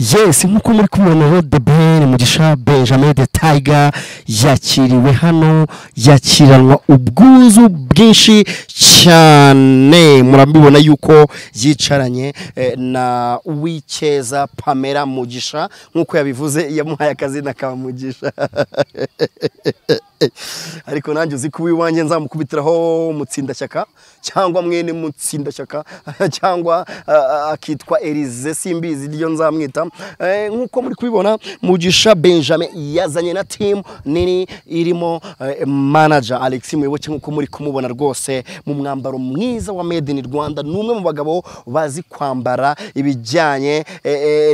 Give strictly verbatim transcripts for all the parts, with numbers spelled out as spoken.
Yes, nk'uko muri kubona the Ben Mugisha Benjamin the Tiger yakiriwe hano yakiranwa ubwuzu bwinshi cyane murabibona yuko yicaranye na Uwikeza Pamela Mugisha nk'uko yabivuze yamuhaye akazi na ka Mugisha ariko nanjye uzi ko wiwanje nzamukubitiraho mutsinda cyaka cyangwa mwene mutsinda cyaka cyangwa akitwa Elise Simbizu ryo nzamwita nkuko muri kubibona Mugisha Benjamin yazanye na team nini irimo manager Alexi muyoboke nkuko muri kumubona rwose mu mwambaro mwiza wa Made in Rwanda numwe mu bagabo bazi kwambara ibijyanye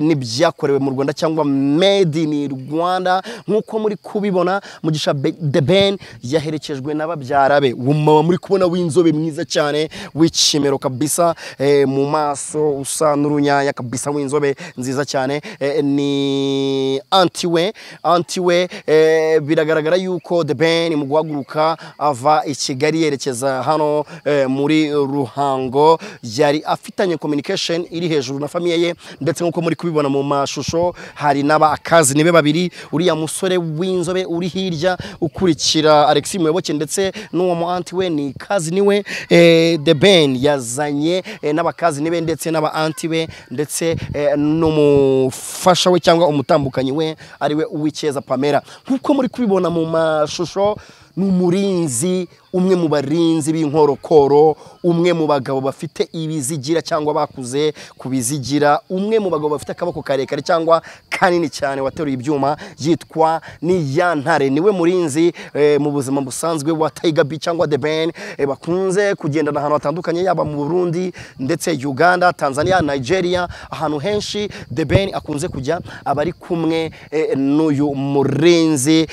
n'ibyakorewe mu Rwanda cyangwa Made in Rwanda nkuko muri kubibona Mugisha The Ben yaherekejwe na Jarabe umama muri kubona w'inzobe mwiza cyane w'ikimero kabisa eh, mu maso usa n'urunyanya kabisa w'inzobe nziza cyane eh, ni Antiwe Antiwe eh, biragaragara yuko The Ben mu guhaguruka ava i Kigali yerekeza hano eh, muri Ruhango yari afitanye communication iri hejuru na famille ye ndetse nkuko muri kubibona mu mashusho hari naba akazi nibe babiri uriya musore w'inzobe uri hirya ukurikira Alexi muyoboke ndetse n'uwo mu Antiwe ni kazi niwe eh, The Ben yazanye eh, n'abakazi nibe ndetse n'aba Antiwe ndetse eh, n'umufasha we cyangwa umutambukanyi we ariwe Uwikeza Pamela nkuko muri kubibona mu mashusho numurinzi umwe mu barinzi b'inkorokoro umwe mu bagabo bafite ibizigira cyangwa bakuze kubizigira umwe mu bagabo bafite akaboko karekare cyangwa kanini cyane wateruye ibyuma yitwa ni Yantare niwe murinzi eh, mu buzima busanzwe wa Tiger Bee cyangwa The Ben eh, bakunze kugendana ahantu hatandukanye yaba mu Burundi ndetse Uganda Tanzania Nigeria ahantu henshi The Ben akunze kujya abari kumwe eh, n'uyu murinzi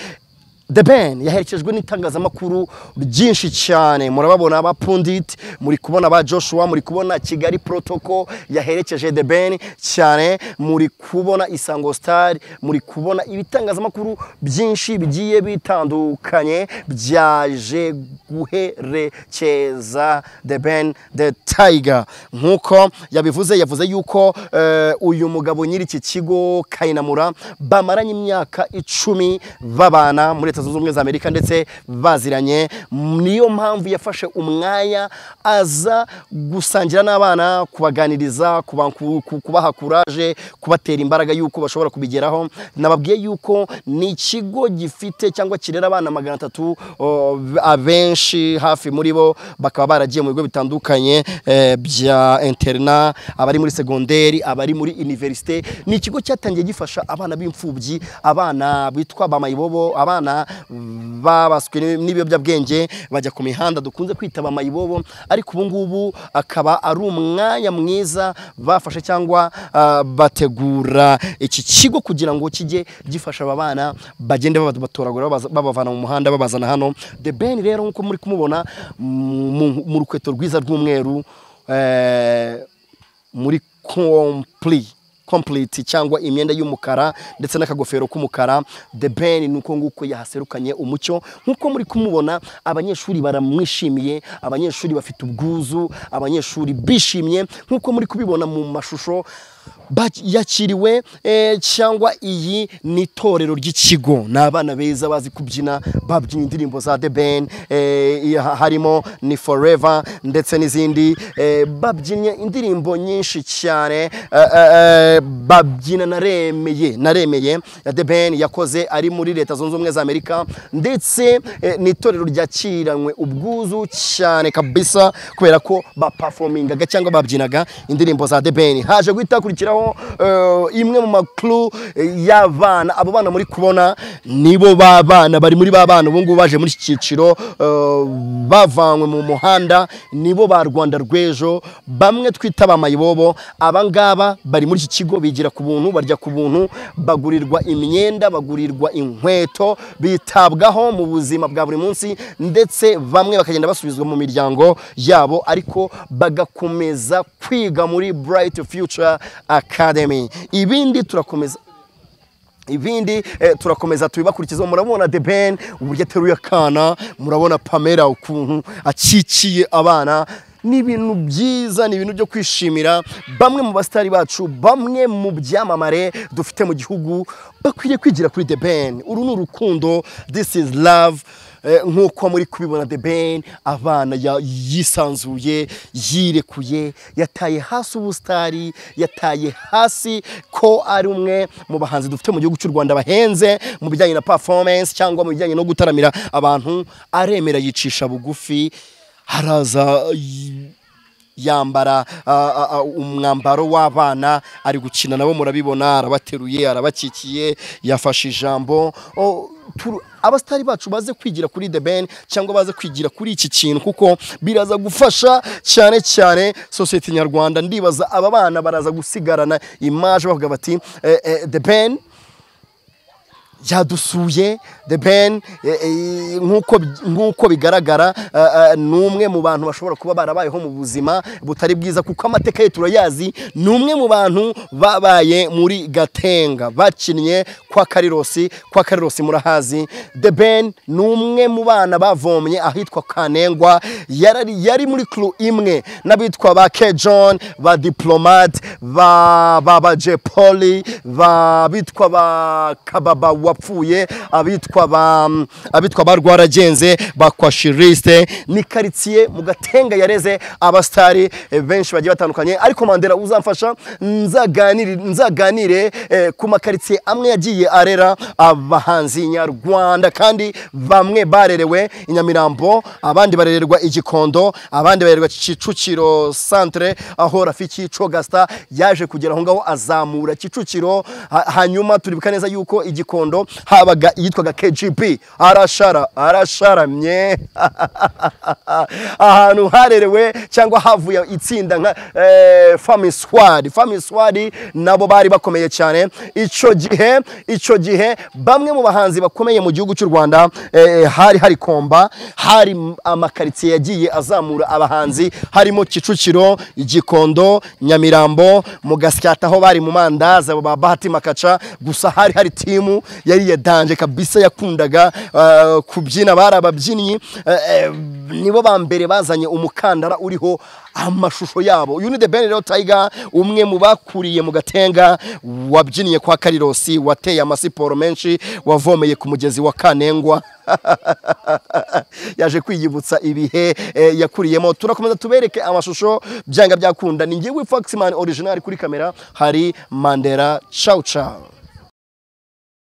The Ben yaherekejwe n'itangazamakuru ryinshi cyane murababona aba pundit muri kubona ba Joshua muri kubona Kigali Protocol yaherekeje The Ben cyane muri kubona Isango Star muri kubona ibitangazamakuru byinshi bigiye bitandukanye byaje guherekeza The Ben the Tiger nkuko yabivuze yavuze yuko uh, uyu mugabo nyiri iki kigo Kane bamaranye imyaka icumi babana muri Zunze Ubumwe za Amerika ndetse baziranye niyo mpamvu yafashe umwanya aza gusangira n'abana kubaganiriza kubaha courage kubatera imbaraga yuko bashobora kubigeraho nababwiye yuko ni ikigo gifite cyangwa kirera abana magana atatu abenshi hafi muri bo bakaba baragiye mu bigo bitandukanye bya interna abari muri secondaire abari muri université ni ikigo cyatangiye gifasha abana b'imfubyi abana bitwa bamayibobo abana babaswe n'ibiyobyabwenge bajya ku mihanda dukunze kwitaba amayibobo ariko ubu ngubu akaba ari umwanya mwiza bafashe cyangwa uh, bategura iki kigo kugira ngo kijye gifasha abana bagende babatoragura babavana mu muhanda babazana hano The Ben rero nko muri kumubona mu rukweto rwiza rw'umweru eh, muri complete complete cyangwa imyenda y'umukara ndetse nakagofero k'umukara The Ben nuko nguko yahaserukanye umucyo nkuko muri kumubona abanyeshuri baramwishimiye abanyeshuri bafite ubwuzu abanyeshuri bishimye nkuko muri kubibona mu mashusho yakiriwe eh, cyangwa iyi ni torero ry'ikigo nabana beza bazi kubyina babyina indirimbo za The Ben eh, harimo ni Forever ndetse n'izindi eh, babyinye indirimbo nyinshi cyane eh, eh, babyina naremeye naremeye The Ben yakoze ari muri Leta Zunze Ubumwe za Amerika ndetse eh, ni torero ryakiranywe ubwuzu cyane kabisa kubera ko baperformingaga cyangwa babyinaga indirimbo za The Ben haje guhita kurikiraho imwe mu makuru y'abana abo bana muri kubona nibo babana bari muri babana ubu ngubu baje muri kiciro bavanywe mu muhanda nibo ba Rwanda rwejo bamwe twita bamayibobo abangaba bari muri iki kigo bigira ku buntu barya ku buntu bagurirwa imyenda bagurirwa inkweto bitabwaho mu buzima bwa buri munsi ndetse bamwe bakagenda basubizwa mu miryango yabo ariko bagakomeza kwiga muri Bright Future Academy ibindi turakomeza ibindi eh, turakomeza tubibakurikiza murabona The Ben uburyo ateruye akana murabona Pamela ukuntu acikiye abana ni ibintu byiza, ni ibintu byo kwishimira. Bamwe mu bastari bacu, bamwe mu byamamare dufite mu gihugu bakwiye kwigira kuri The Ben. Uru ni urukundo, this is love. Nkuko muri kubibona The Ben, abana yisanzuye, yirekuye, yataye hasi ubustari, yataye hasi ko ari umwe mu bahanzi dufite mu gihugu cy'u Rwanda bahenze mu bijyanye na performance cyangwa mu bijyanye no gutaramira abantu. Aremera, yicisha bugufi, haraza yambara umwambaro w'abana, ari gukina nabo murabibona, arabateruye, arabakikiye, yafashe ijambo. Abastari bacu baze kwigira kuri The Ben cyangwa baze kwigira kuri iki kintu, kuko biraza gufasha cyane cyane society nyarwanda. Ndibaza aba bana baraza gusigarana image bavuga bati The Ben yadusuye, The Ben nkuko nkuko bigaragara numwe mu bantu bashobora kuba barabayeho mu buzima butari bwiza, kuko amateka yetu yazi numwe mu bantu babaye muri Gatenga bakinnye kwa Karilosi. Kwa Karilosi murahazi, The Ben numwe mu bana bavomye ahitwa Kanengwa, yari yari muri crew imwe nabitwa ba K John, ba Diplomat, ba baba J Poli, ba bitwa ba Kababa wapfuye, abitwa ba abitwa barwaragenze bakwashiriste. Ni quartier mu Gatenga yareze abastari benshi bagiye batandukanye, ariko mandera uzamfasha nzaganire nzaganire eh, kuma quartier amwe yagiye arera abahanzi nyarwanda, kandi bamwe barerewe Inyamirambo, abandi barererwa Igikondo, abandi barererwa Kicukiro centre aho Rafiki Cogasta yaje kugera aho ngaho azamura Kicukiro. Hanyuma turibuka neza yuko Igikondo habaga yitwaga K G P, arashara arasharamye ahantu harerewe cyangwa havuye itsinda nka eh, FaxMan. FaxMan nabo bari bakomeye cyane ico gihe ico gihe bamwe mu bahanzi bakomeye mu gihugu cy'u Rwanda. Eh, hari hari komba, hari amakaritiye yagiye azamura abahanzi harimo Kicukiro, Igikondo, Nyamirambo, mu Gasyata aho bari mu mandaza abo babahati makaca. Gusa hari hari timu yari yadanje kabisa yakundaga uh, kubyina, barababyinnyi uh, uh, nibo bambere bazanye umukandara uriho amashusho yabo. Uyu ni The Ben rero Tiger, umwe mu bakuriye mu Gatenga, wabyinnye kwa Karilosi, wateye amasiporo menshi, wavomeye ku mugezi wa Kanengwa yaje kwiyibutsa ibihe eh, yakuriyemo. Turakomeza tubereke amashusho byanga byakunda. Ni ngiwe FaxMan original kuri kamera, hari Mandera. Ciao ciao.